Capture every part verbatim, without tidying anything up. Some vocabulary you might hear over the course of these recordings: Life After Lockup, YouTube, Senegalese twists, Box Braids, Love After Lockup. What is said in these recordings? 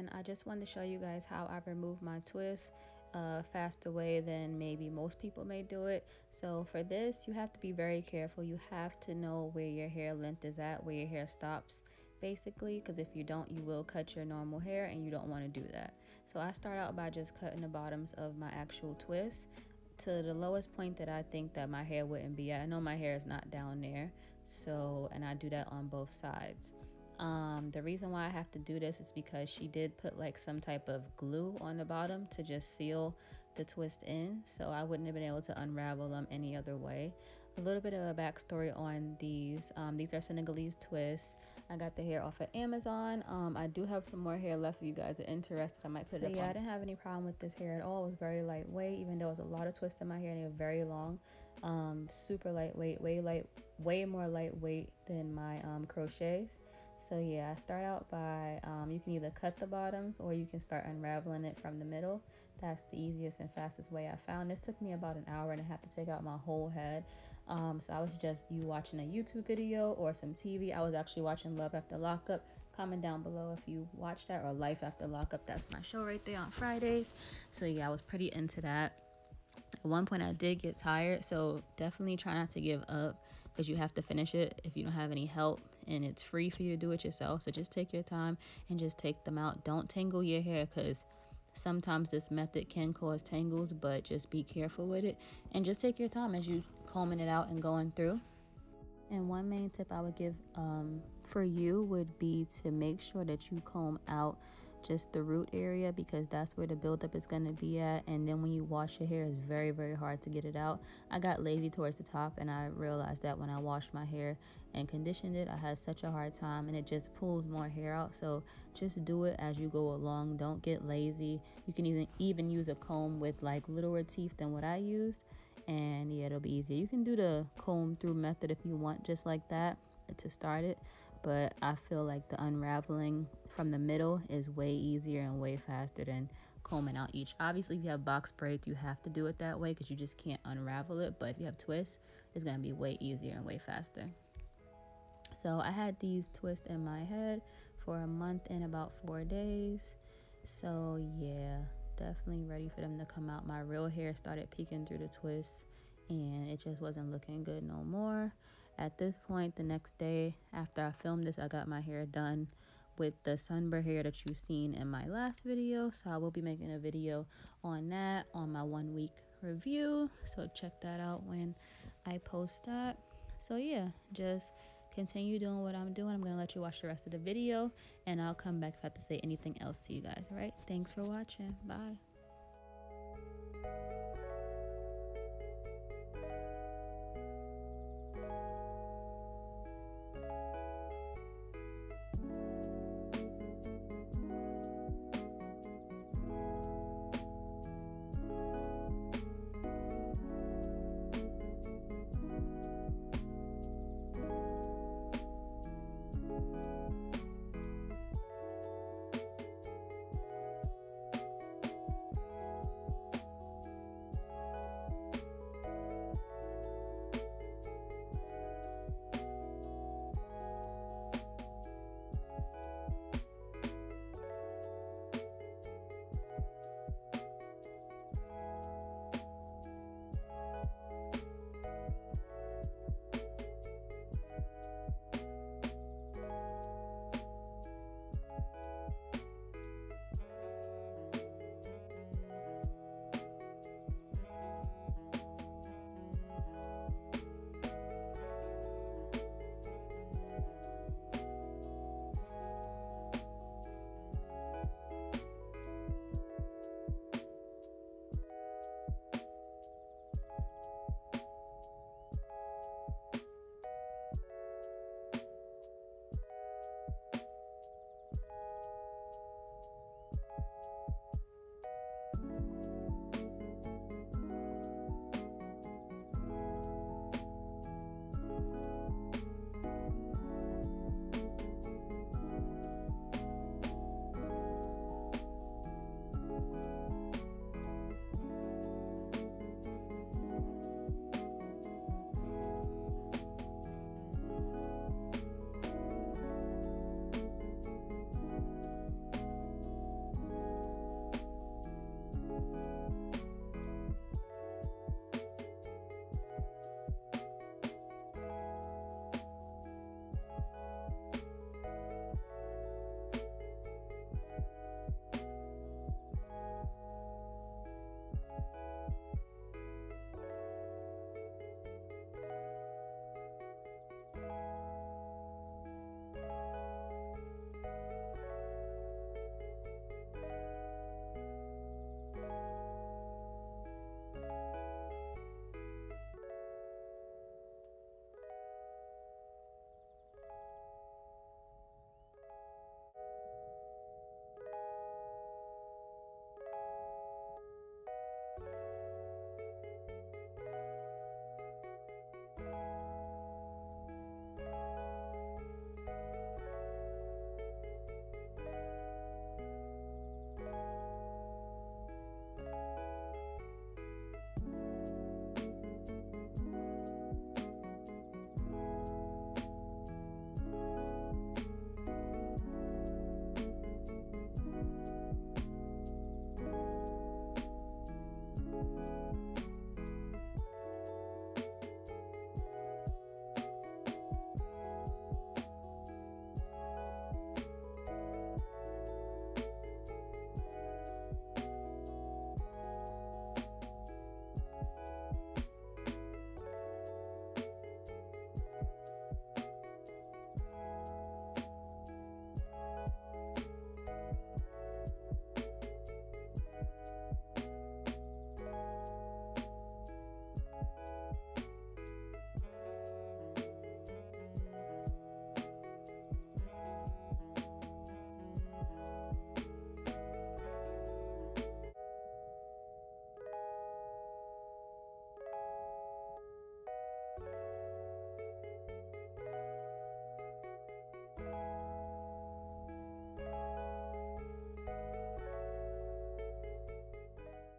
and I just wanted to show you guys how I removed my twist uh faster way than maybe most people may do it. So for this, you have to be very careful. You have to know where your hair length is at, where your hair stops, basically, because if you don't, you will cut your normal hair, and you don't want to do that. So I start out by just cutting the bottoms of my actual twist to the lowest point that I think that my hair wouldn't be at. I know my hair is not down there, so, and I do that on both sides. Um, the reason why I have to do this is because she did put like some type of glue on the bottom to just seal the twist in, so I wouldn't have been able to unravel them any other way. A little bit of a backstory on these. Um, these are Senegalese twists. I got the hair off of Amazon. Um, I do have some more hair left if you guys are interested. I might put so it up. Yeah, on. I didn't have any problem with this hair at all. It was very lightweight, even though it was a lot of twists in my hair and they were very long. Um, super lightweight, way light, way more lightweight than my um, crochets. So yeah, I start out by, um, you can either cut the bottoms or you can start unraveling it from the middle. That's the easiest and fastest way I found. This took me about an hour and a half to take out my whole head. Um, so I would suggest you watching a YouTube video or some T V. I was actually watching Love After Lockup. Comment down below if you watched that, or Life After Lockup. That's my show right there on Fridays. So yeah, I was pretty into that. At one point I did get tired, so definitely try not to give up, because you have to finish it if you don't have any help, and it's free for you to do it yourself. So just take your time and just take them out. Don't tangle your hair, because sometimes this method can cause tangles, but just be careful with it and just take your time as you combing it out and going through. And one main tip I would give um, for you would be to make sure that you comb out just the root area, because that's where the buildup is going to be at, and then when you wash your hair, it's very very hard to get it out. I got lazy towards the top, and I realized that when I washed my hair and conditioned it, I had such a hard time, and it just pulls more hair out. So just do it as you go along. Don't get lazy. You can even even use a comb with like littler teeth than what I used, and yeah, it'll be easier. You can do the comb through method if you want, just like that to start it, but I feel like the unraveling from the middle is way easier and way faster than combing out each. Obviously if you have box braids, you have to do it that way because you just can't unravel it, but if you have twists, it's going to be way easier and way faster. So I had these twists in my head for a month and about four days, so yeah, definitely ready for them to come out. My real hair started peeking through the twists, and it just wasn't looking good no more. At this point, the next day after I filmed this, I got my hair done with the sunburn hair that you've seen in my last video. So I will be making a video on that on my one week review. So check that out when I post that. So yeah, just continue doing what I'm doing. I'm gonna let you watch the rest of the video, and I'll come back if I have to say anything else to you guys. All right, thanks for watching. Bye.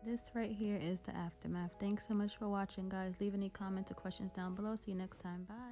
This right here is the aftermath. Thanks so much for watching, guys. Leave any comments or questions down below. See you next time. Bye.